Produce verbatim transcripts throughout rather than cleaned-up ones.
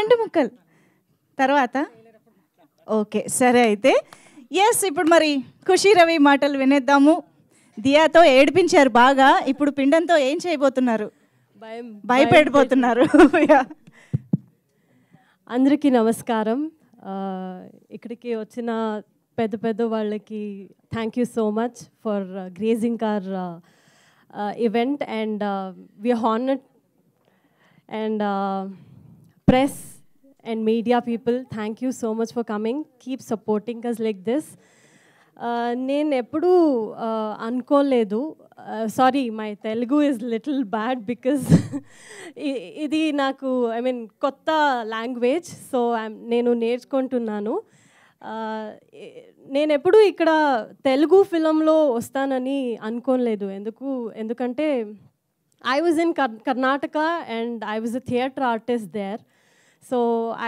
రెండు ముక్కలు తర్వాత ఓకే సరే అయితే yes ఇప్పుడు మరి ఖుషి రవి మాటలు వినేద్దాము దియాతో ఏడిపించారు బాగా ఇప్పుడు పిండంతో ఏం చేయబోతున్నారు భయం భయపడిపోతున్నారు అందరికీ నమస్కారం ఇక్కడికి వచ్చిన పెద్ద పెద్ద వాళ్ళకి thank you so much for uh, grazing our uh, uh, event and uh, we are honored and uh, press and media people thank you so much for coming keep supporting us like this నేను ఎప్పుడు అనుకోలేదు sorry my Telugu is little bad because ఇది నాకు I mean కొత్త language so నేను నేర్చుకుంటున్నాను నేను ఎప్పుడు ఇక్కడ తెలుగు ఫిలంలో వస్తానని అనుకోలేదు ఎందుకు ఎందుకంటే I was in Karnataka and I was a theatre artist there so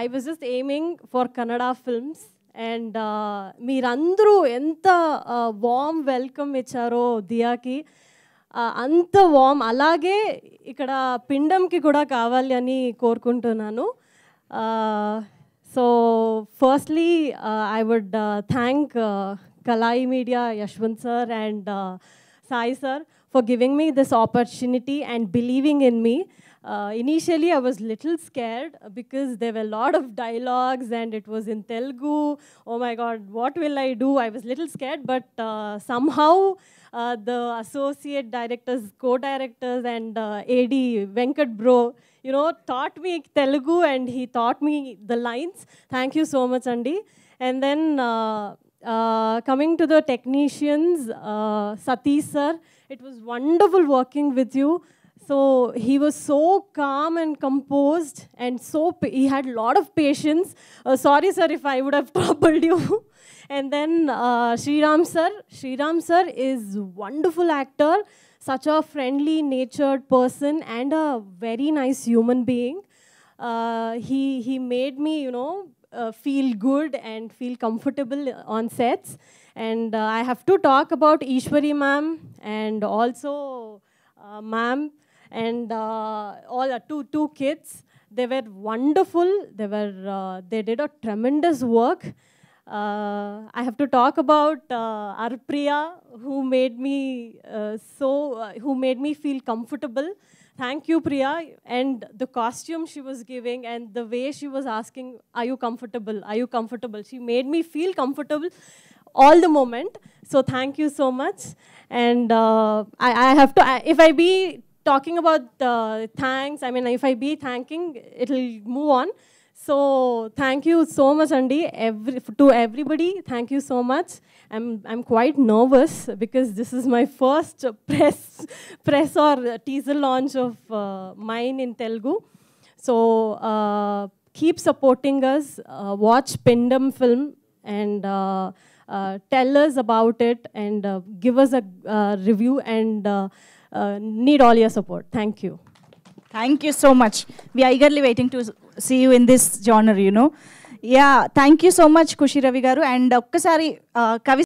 I was just aiming for Kannada films and మీరందరూ ఎంత వామ్ వెల్కమ్ ఇచ్చారో దియాకి అంత వామ్ అలాగే ఇక్కడ పిండంకి కూడా కావాలి అని కోరుకుంటున్నాను so firstly I would thank Kalai Media Yashwant sir and Sai sir for giving me this opportunity and believing in me. Uh, initially, I was little scared because there were a lot of dialogues and it was in Telugu. Oh my God, what will I do? I was little scared, but uh, somehow uh, the associate directors, co-directors and uh, A D Venkat Bro, you know, taught me Telugu and he taught me the lines. Thank you so much, Andy. And then uh, uh, coming to the technicians, uh, Satish sir, it was wonderful working with you so he was so calm and composed and so he had lot of patience uh, sorry sir if I would have troubled you and then uh, Sri Ram sir Sri Ram sir is wonderful actor such a friendly natured person and a very nice human being uh, he he made me you know Uh, feel good and feel comfortable on sets and uh, I have to talk about Ishwari ma'am and also uh, ma'am and uh, all uh, two two kids they were wonderful they were uh, they did a tremendous work uh, I have to talk about uh, our Priya who made me uh, so uh, who made me feel comfortable Thank you, Priya, and the costume she was giving and the way she was asking, are you comfortable? Are you comfortable? She made me feel comfortable all the moment. So thank you so much. And uh, I, I have to, I, if I be talking about uh, thanks, I mean, if I be thanking, it'll move on. So thank you so much, Andy, every, to everybody. Thank you so much. I'm I'm quite nervous because this is my first press press or teaser launch of uh, mine in Telugu. So uh, keep supporting us. Uh, watch Pindam film and uh, uh, tell us about it and uh, give us a uh, review and uh, uh, need all your support. Thank you. Thank you so much. We are eagerly waiting to see you in this genre, you know. Yeah, thank you so much, Kushi Ravigaru. And Okkasari Kavi.